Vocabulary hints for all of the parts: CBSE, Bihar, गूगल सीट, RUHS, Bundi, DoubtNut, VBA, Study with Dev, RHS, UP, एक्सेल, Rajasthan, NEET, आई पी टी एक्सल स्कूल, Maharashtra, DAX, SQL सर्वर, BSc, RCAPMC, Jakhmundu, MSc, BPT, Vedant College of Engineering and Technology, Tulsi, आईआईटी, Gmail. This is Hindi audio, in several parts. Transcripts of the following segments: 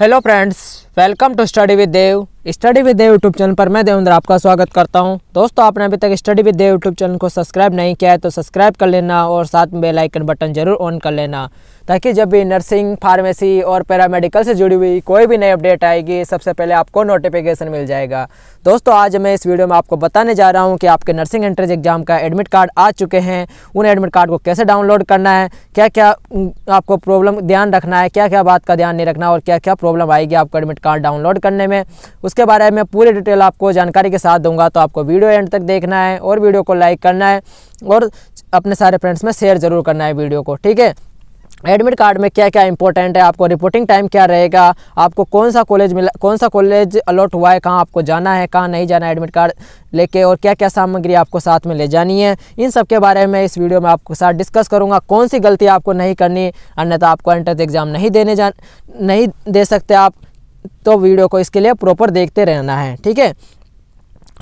Hello friends, welcome to study with Dev. Study with Dev YouTube channel पर मैं देवेंद्र आपका स्वागत करता हूं। दोस्तों, आपने अभी तक study with Dev YouTube channel को सब्सक्राइब नहीं किया है तो सब्सक्राइब कर लेना और साथ में बेल आइकन बटन जरूर ऑन कर लेना, ताकि जब भी नर्सिंग, फार्मेसी और पैरामेडिकल से जुड़ी हुई कोई भी नई अपडेट आएगी सबसे पहले आपको नोटिफिकेशन मिल जाएगा। दोस्तों, आज मैं इस वीडियो में आपको बताने जा रहा हूँ कि आपके नर्सिंग एंट्रेंस एग्जाम का एडमिट कार्ड आ चुके हैं, उन एडमिट कार्ड को कैसे डाउनलोड करना है, क्या क्या आपको प्रॉब्लम ध्यान रखना है, क्या क्या बात का ध्यान नहीं रखना और क्या क्या प्रॉब्लम आएगी आपको एडमिट कार्ड डाउनलोड करने में, उसके बारे में पूरी डिटेल आपको जानकारी के साथ दूंगा। तो आपको वीडियो एंड तक देखना है और वीडियो को लाइक करना है और अपने सारे फ्रेंड्स में शेयर जरूर करना है वीडियो को, ठीक है। एडमिट कार्ड में क्या क्या इंपॉर्टेंट है, आपको रिपोर्टिंग टाइम क्या रहेगा, आपको कौन सा कॉलेज मिला, कौन सा कॉलेज अलॉट हुआ है, कहाँ आपको जाना है, कहाँ नहीं जाना है एडमिट कार्ड लेके, और क्या क्या सामग्री आपको साथ में ले जानी है, इन सब के बारे में इस वीडियो में आपके साथ डिस्कस करूँगा। कौन सी गलती आपको नहीं करनी, अन्यथा आपको एंट्रेंस एग्ज़ाम नहीं दे सकते आप। तो वीडियो को इसके लिए प्रॉपर देखते रहना है, ठीक है।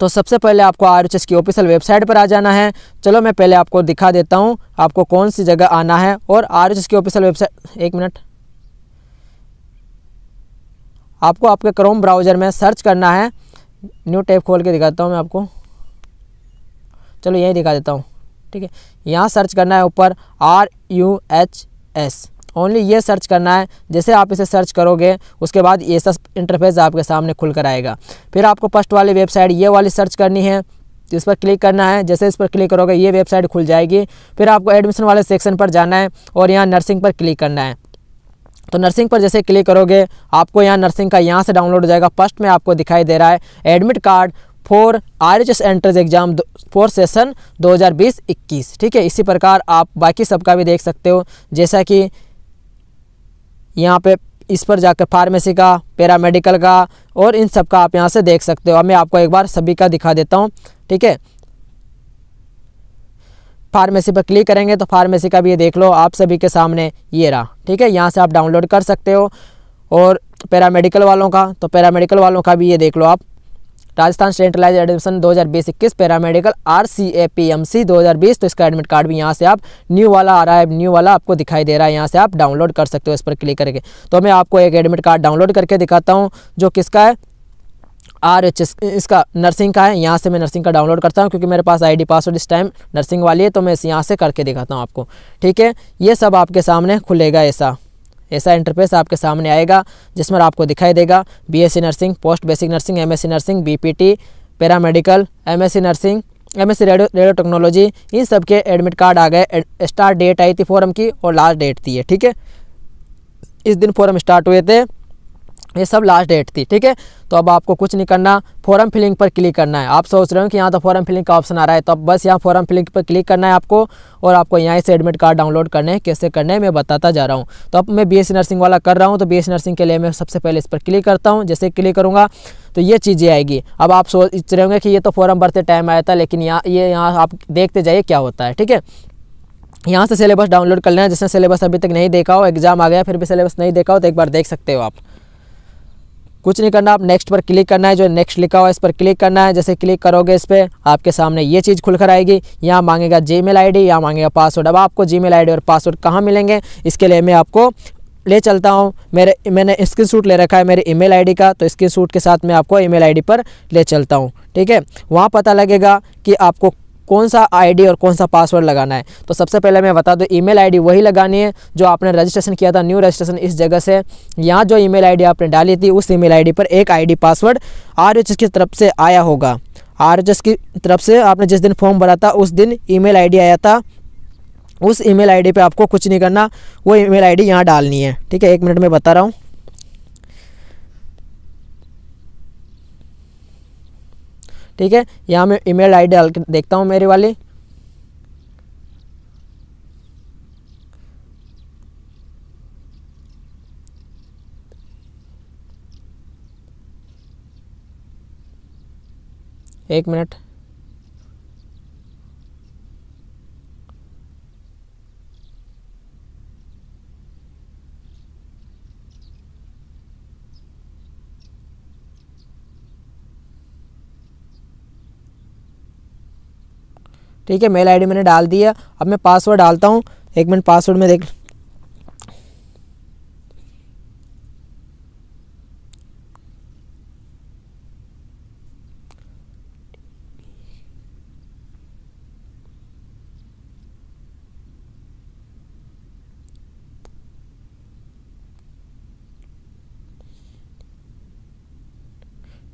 तो सबसे पहले आपको RHS की ऑफिशियल वेबसाइट पर आ जाना है। चलो मैं पहले आपको दिखा देता हूं आपको कौन सी जगह आना है। और RHS की ऑफिशियल वेबसाइट, एक मिनट, आपको आपके क्रोम ब्राउज़र में सर्च करना है। न्यू टैब खोल के दिखाता हूं मैं आपको, चलो यही दिखा देता हूं, ठीक है। यहाँ सर्च करना है ऊपर RUHS, ओनली ये सर्च करना है। जैसे आप इसे सर्च करोगे उसके बाद ये सब इंटरफेस आपके सामने खुल कर आएगा। फिर आपको फर्स्ट वाली वेबसाइट ये वाली सर्च करनी है, इस पर क्लिक करना है। जैसे इस पर क्लिक करोगे ये वेबसाइट खुल जाएगी। फिर आपको एडमिशन वाले सेक्शन पर जाना है और यहाँ नर्सिंग पर क्लिक करना है। तो नर्सिंग पर जैसे क्लिक करोगे आपको यहाँ नर्सिंग का यहाँ से डाउनलोड हो जाएगा। फर्स्ट में आपको दिखाई दे रहा है admit card for RHS entrance exam for session 2020-21, ठीक है। इसी प्रकार आप बाकी सबका भी देख सकते हो, जैसा कि यहाँ पे इस पर जाकर फार्मेसी का, पैरामेडिकल का और इन सब का आप यहाँ से देख सकते हो। अब मैं आपको एक बार सभी का दिखा देता हूँ, ठीक है। फार्मेसी पर क्लिक करेंगे तो फार्मेसी का भी ये देख लो आप सभी के सामने, ये रहा, ठीक है। यहाँ से आप डाउनलोड कर सकते हो। और पैरामेडिकल वालों का, तो पैरामेडिकल वालों का भी ये देख लो आप, Rajasthan centralise admission 2020-21 paramedical RCAPMC 2020। तो इसका एडमिट कार्ड भी यहाँ से आप, न्यू वाला आ रहा है, न्यू वाला आपको दिखाई दे रहा है, यहाँ से आप डाउनलोड कर सकते हो इस पर क्लिक करके। तो मैं आपको एक एडमिट कार्ड डाउनलोड करके दिखाता हूँ जो किसका है, RHS, इसका नर्सिंग का है। यहाँ से मैं नर्सिंग का डाउनलोड करता हूँ क्योंकि मेरे पास आईडी पासवर्ड इस टाइम नर्सिंग वाली है, तो मैं यहाँ से करके दिखाता हूँ आपको, ठीक है। ये सब आपके सामने खुलेगा, ऐसा इंटरफेस आपके सामने आएगा जिसमें आपको दिखाई देगा BSc nursing, post basic nursing, MSc nursing, BPT, paramedical, MSc nursing, MSc radio technology, इन सब के एडमिट कार्ड आ गए। स्टार्ट डेट आई थी फॉर्म की और लास्ट डेट थी, ठीक है। इस दिन फॉर्म स्टार्ट हुए थे, ये सब लास्ट डेट थी, ठीक है। तो अब आपको कुछ नहीं करना, फॉर्म फिलिंग पर क्लिक करना है। आप सोच रहे हो कि यहाँ तो फॉर्म फिलिंग का ऑप्शन आ रहा है, तो अब बस यहाँ फॉर्म फिलिंग पर क्लिक करना है आपको। और आपको यहाँ से एडमिट कार्ड डाउनलोड करने हैं, कैसे करने हैं मैं बताता जा रहा हूँ। तो अब मैं BSc नर्सिंग वाला कर रहा हूँ, तो BSc नर्सिंग के लिए मैं सबसे पहले इस पर क्लिक करता हूँ। जैसे क्लिक करूँगा तो ये चीज़ें आएगी। अब आप सोच रहे होंगे कि ये तो फॉर्म भरते टाइम आया था, लेकिन यहाँ आप देखते जाइए क्या होता है, ठीक है। यहाँ से सिलेबस डाउनलोड कर लेना है, जिसने सिलेबस अभी तक नहीं देखा हो, एग्जाम आ गया फिर भी सिलेबस नहीं देखा हो तो एक बार देख सकते हो आप। कुछ नहीं करना, आप नेक्स्ट पर क्लिक करना है, जो नेक्स्ट लिखा हुआ है इस पर क्लिक करना है। जैसे क्लिक करोगे इस पर आपके सामने ये चीज़ खुलकर आएगी। यहाँ मांगेगा Gmail ID, यहाँ मांगेगा पासवर्ड। अब आपको Gmail ID और पासवर्ड कहाँ मिलेंगे, इसके लिए मैं आपको ले चलता हूँ। मैंने स्क्रीनशॉट ले रखा है मेरे email ID का, तो स्क्रीनशॉट के साथ मैं आपको email ID पर ले चलता हूँ, ठीक है। वहाँ पता लगेगा कि आपको कौन सा ID और कौन सा पासवर्ड लगाना है। तो सबसे पहले मैं बता दूं, email ID वही लगानी है जो आपने रजिस्ट्रेशन किया था, न्यू रजिस्ट्रेशन। इस जगह से यहाँ जो email ID आपने डाली थी उस email ID पर एक ID पासवर्ड RHS की तरफ से आया होगा। RHS की तरफ से आपने जिस दिन फॉर्म भरा था उस दिन email ID आया था, उस email ID पर आपको कुछ नहीं करना, वो email ID यहाँ डालनी है, ठीक है। एक मिनट में बता रहा हूँ, ठीक है। यहाँ मैं email ID डाल के देखता हूँ मेरी वाली, एक मिनट। ठीक है, मेल ID मैंने डाल दिया। अब मैं पासवर्ड डालता हूँ, एक मिनट, पासवर्ड में देख,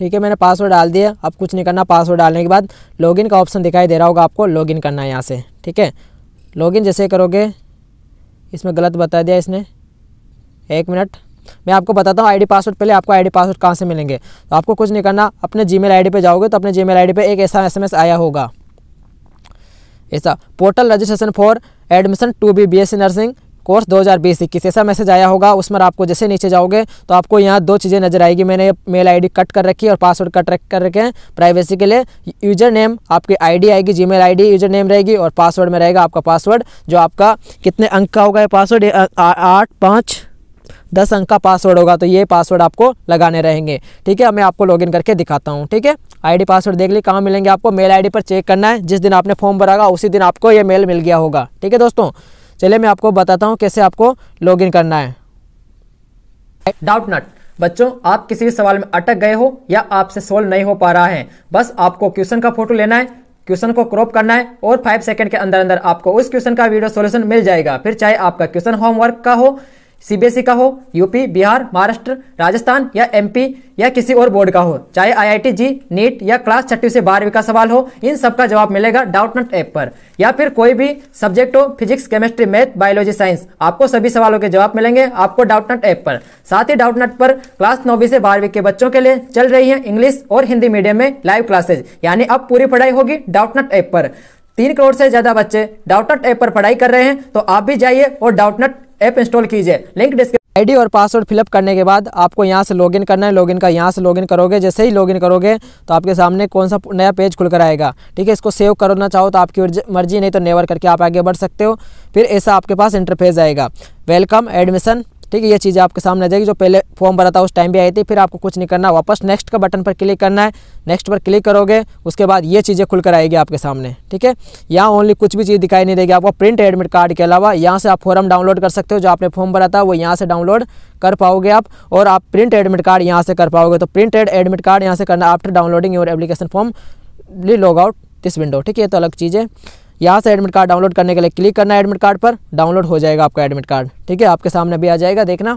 ठीक है, मैंने पासवर्ड डाल दिया। अब कुछ नहीं करना, पासवर्ड डालने के बाद लॉगिन का ऑप्शन दिखाई दे रहा होगा आपको, लॉगिन करना है यहाँ से। ठीक है, लॉगिन जैसे करोगे, इसमें गलत बता दिया इसने, एक मिनट मैं आपको बताता हूँ आईडी पासवर्ड। पहले आपको आईडी पासवर्ड कहाँ से मिलेंगे, तो आपको कुछ नहीं करना, अपने जीमेल आईडी पे जाओगे तो अपने जीमेल आईडी पे एक ऐसा एसएमएस आया होगा, ऐसा portal registration for admission to B BSc nursing course 2020-21 ऐसा मैसेज आया होगा। उसमें आपको जैसे नीचे जाओगे तो आपको यहाँ दो चीज़ें नजर आएगी, मैंने ये मेल आईडी कट कर रखी है और पासवर्ड कट कर रखे हैं प्राइवेसी के लिए। यूजर नेम आपकी आईडी आएगी, जीमेल आईडी यूजर नेम रहेगी और पासवर्ड में रहेगा आपका पासवर्ड, जो आपका कितने अंक का होगा ये पासवर्ड, 8, 5, 10 अंक का पासवर्ड होगा। तो ये पासवर्ड आपको लगाने रहेंगे। ठीक है, मैं आपको लॉगिन करके दिखाता हूँ। ठीक है, आईडी पासवर्ड देख ली कहाँ मिलेंगे आपको, मेल आईडी पर चेक करना है, जिस दिन आपने फॉर्म भरागा उसी दिन आपको ये मेल मिल गया होगा। ठीक है दोस्तों, चलिए मैं आपको बताता हूँ कैसे आपको लॉगिन करना है। डाउटनट बच्चों, आप किसी भी सवाल में अटक गए हो या आपसे सोल्व नहीं हो पा रहा है, बस आपको क्वेश्चन का फोटो लेना है, क्वेश्चन को क्रॉप करना है और 5 सेकंड के अंदर अंदर आपको उस क्वेश्चन का वीडियो सॉल्यूशन मिल जाएगा। फिर चाहे आपका क्वेश्चन होमवर्क का हो, सीबीएसई का हो, यूपी, बिहार, महाराष्ट्र, राजस्थान या एमपी या किसी और बोर्ड का हो, चाहे आईआईटी जी, नीट या क्लास 6वीं से 12वीं का सवाल हो, इन सब का जवाब मिलेगा डाउटनट ऐप पर। या फिर कोई भी सब्जेक्ट हो, physics, chemistry, math, biology, science, आपको सभी सवालों के जवाब मिलेंगे आपको डाउटनट ऐप पर। साथ ही डाउटनट पर क्लास 9वीं से 12वीं के बच्चों के लिए चल रही है इंग्लिश और हिंदी मीडियम में लाइव क्लासेज, यानी अब पूरी पढ़ाई होगी डाउटनट ऐप पर। 3 करोड़ से ज्यादा बच्चे डाउटनट ऐप पर पढ़ाई कर रहे हैं, तो आप भी जाइए और डाउटनट ऐप इंस्टॉल कीजिए। Link description. आईडी और पासवर्ड फिलअप करने के बाद आपको यहाँ से लॉगिन करना है, लॉगिन का यहाँ से लॉगिन करोगे, जैसे ही लॉगिन करोगे तो आपके सामने कौन सा नया पेज खुलकर आएगा। ठीक है, इसको सेव करना चाहो तो आपकी मर्जी, नहीं तो नेवर करके आप आगे बढ़ सकते हो। फिर ऐसा आपके पास इंटरफेस आएगा, वेलकम एडमिशन। ठीक है, ये चीज़ आपके सामने आ जाएगी, जो पहले फॉर्म भरा था उस टाइम भी आई थी। फिर आपको कुछ नहीं करना, वापस नेक्स्ट का बटन पर क्लिक करना है, नेक्स्ट पर क्लिक करोगे उसके बाद ये चीज़ें खुलकर आएगी आपके सामने। ठीक है, यहाँ ओनली कुछ भी चीज़ दिखाई नहीं देगी आपको, प्रिंट एडमिट कार्ड के अलावा। यहाँ से आप फॉर्म डाउनलोड कर सकते हो, जो आपने फॉर्म भरा था वो यहाँ से डाउनलोड कर पाओगे आप, और आप प्रिंट एडमिट कार्ड यहाँ से कर पाओगे। तो प्रिंट एडमिट कार्ड यहाँ से करना, after downloading your application form log out this window. ठीक है, तो अलग चीज़ है, यहाँ से एडमिट कार्ड डाउनलोड करने के लिए क्लिक करना है एडमिट कार्ड पर, डाउनलोड हो जाएगा आपका एडमिट कार्ड। ठीक है, आपके सामने भी आ जाएगा, देखना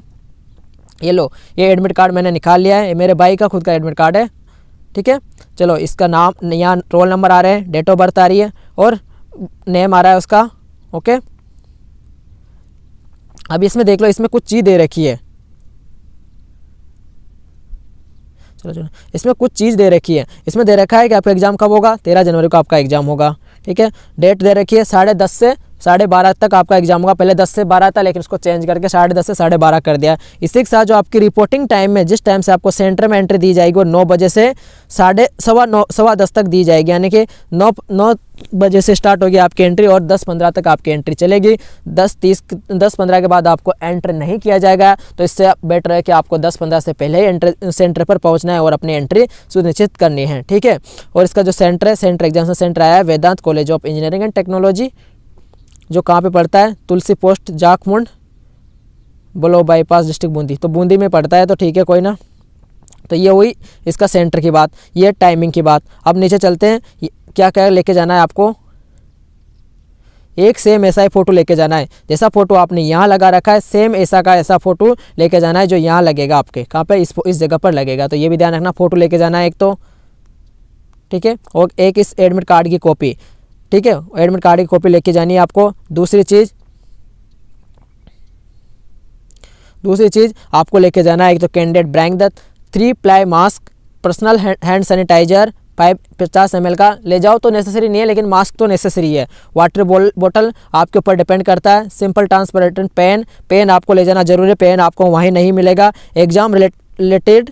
ये लो, ये एडमिट कार्ड मैंने निकाल लिया है, मेरे भाई का खुद का एडमिट कार्ड है। ठीक है, चलो इसका नाम, यहाँ रोल नंबर आ रहे हैं, डेट ऑफ बर्थ आ रही है और नेम आ रहा है उसका। ओके, अब इसमें देख लो, इसमें कुछ चीज़ दे रखी है, चलो चलो इसमें कुछ चीज़ दे रखी है, इसमें दे रखा है कि आपका एग्ज़ाम कब होगा, 13 जनवरी को आपका एग्ज़ाम होगा। ठीक है, डेट दे रखी है 10:30 से 12:30 तक आपका एग्जाम होगा। पहले 10 से 12 था, लेकिन उसको चेंज करके 10:30 से 12:30 कर दिया। इसी के साथ जो आपकी रिपोर्टिंग टाइम में, जिस टाइम से आपको सेंटर में एंट्री दी जाएगी, वो 9 बजे से 9:15 तक दी जाएगी, यानी कि 9 बजे से स्टार्ट होगी आपकी एंट्री और 10:15 तक आपकी एंट्री चलेगी। 10:15 के बाद आपको एंट्री नहीं किया जाएगा, तो इससे बेटर है कि आपको 10:15 से पहले ही एंट्री सेंटर पर पहुंचना है और अपनी एंट्री सुनिश्चित करनी है। ठीक है, और इसका जो सेंटर है, सेंटर एग्जामिनेशन सेंटर आया है Vedant college of engineering and technology, जो कहाँ पे पड़ता है, Tulsi post, Jakhmund, block bypass, district Bundi. तो बूंदी में पड़ता है, तो ठीक है कोई ना। तो ये हुई इसका सेंटर की बात, ये टाइमिंग की बात। अब नीचे चलते हैं, क्या क्या लेके जाना है आपको, एक सेम ऐसा ही फ़ोटो लेके जाना है, जैसा फ़ोटो आपने यहाँ लगा रखा है सेम ऐसा का ऐसा फ़ोटो लेके जाना है, जो यहाँ लगेगा आपके, कहाँ पे, इस जगह पर लगेगा। तो ये भी ध्यान रखना, फ़ोटो लेके जाना है एक तो, ठीक है, और एक इस एडमिट कार्ड की कॉपी। ठीक है, एडमिट कार्ड की कॉपी लेके जानी है आपको। दूसरी चीज़ आपको लेके जाना है, एक तो कैंडिडेट ब्रैंकदत्त 3 ply mask, personal hand sanitiser 50 ml का ले जाओ, तो नेसेसरी नहीं है लेकिन मास्क तो नेसेसरी है। वाटर बोतल आपके ऊपर डिपेंड करता है। सिंपल ट्रांसपेरेंट पेन आपको ले जाना जरूरी है, पेन आपको वहीं नहीं मिलेगा। एग्जाम रिलेटेड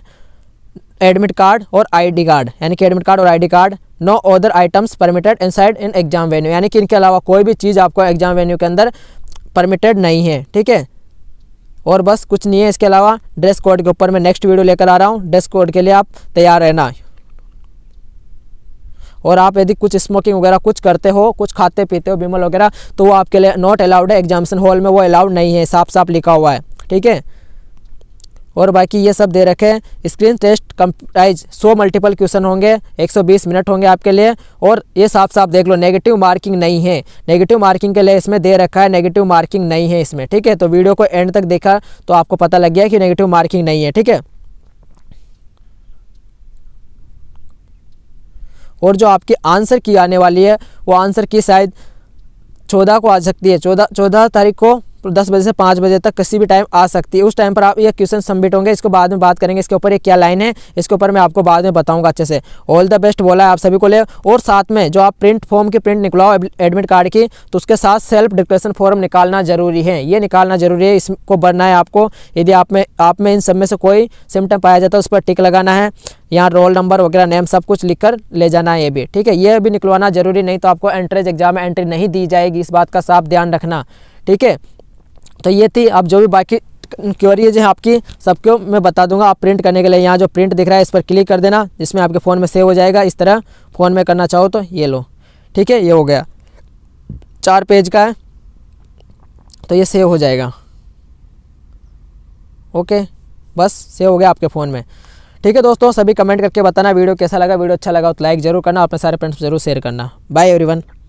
एडमिट कार्ड और आईडी कार्ड, यानी कि एडमिट कार्ड और ID card. No other items permitted inside in exam venue, यानी कि इनके अलावा कोई भी चीज़ आपको एग्जाम वेन्यू के अंदर परमिटेड नहीं है। ठीक है, और बस कुछ नहीं है इसके अलावा। ड्रेस कोड के ऊपर मैं नेक्स्ट वीडियो लेकर आ रहा हूँ, ड्रेस कोड के लिए आप तैयार रहना। और आप यदि कुछ स्मोकिंग वगैरह कुछ करते हो, कुछ खाते पीते हो, बीमल वगैरह, तो वो आपके लिए नॉट अलाउड है, एग्जामिनेशन हॉल में वो अलाउड नहीं है, साफ साफ लिखा हुआ है। ठीक है, और बाकी ये सब दे रखे हैं। Screen test comprise 100 multiple question होंगे, 120 मिनट होंगे आपके लिए। और ये साफ साफ देख लो, नेगेटिव मार्किंग नहीं है, नेगेटिव मार्किंग के लिए इसमें दे रखा है, नेगेटिव मार्किंग नहीं है इसमें। ठीक है, तो वीडियो को एंड तक देखा तो आपको पता लग गया कि नेगेटिव मार्किंग नहीं है। ठीक है, और जो आपकी आंसर की आने वाली है वो आंसर की शायद 14 को आ सकती है, 14 तारीख को 10 बजे से 5 बजे तक किसी भी टाइम आ सकती है। उस टाइम पर आप ये क्वेश्चन सबमिट होंगे, इसको बाद में बात करेंगे, इसके ऊपर ये क्या लाइन है इसके ऊपर मैं आपको बाद में बताऊंगा अच्छे से। ऑल द बेस्ट बोला है आप सभी को ले, और साथ में जो आप प्रिंट फॉर्म की प्रिंट निकलाओ एडमिट कार्ड की तो उसके साथ सेल्फ डिक्लेरेशन फॉर्म निकालना जरूरी है, ये निकालना जरूरी है, इसको भरना है आपको। यदि आप में इन सब में से कोई सिम्टम पाया जाता है उस पर टिक लगाना है, यहाँ रोल नंबर वगैरह नेम सब कुछ लिखकर ले जाना है, ये भी ठीक है, ये भी निकलवाना जरूरी, नहीं तो आपको एंट्रेंस एग्जाम में एंट्री नहीं दी जाएगी, इस बात का साफ ध्यान रखना ठीक है। तो ये थी, अब जो भी बाकी क्वेरीज हैं आपकी सबको मैं बता दूंगा। आप प्रिंट करने के लिए यहाँ जो प्रिंट दिख रहा है इस पर क्लिक कर देना, जिसमें आपके फ़ोन में सेव हो जाएगा, इस तरह फ़ोन में करना चाहो तो ये लो ठीक है, ये हो गया 4 पेज का है तो ये सेव हो जाएगा, ओके बस सेव हो गया आपके फ़ोन में ठीक है। दोस्तों सभी कमेंट करके बताना वीडियो कैसा लगा, वीडियो अच्छा लगा तो लाइक ज़रूर करना, अपने सारे फ्रेंड्स ज़रूर शेयर करना। Bye everyone.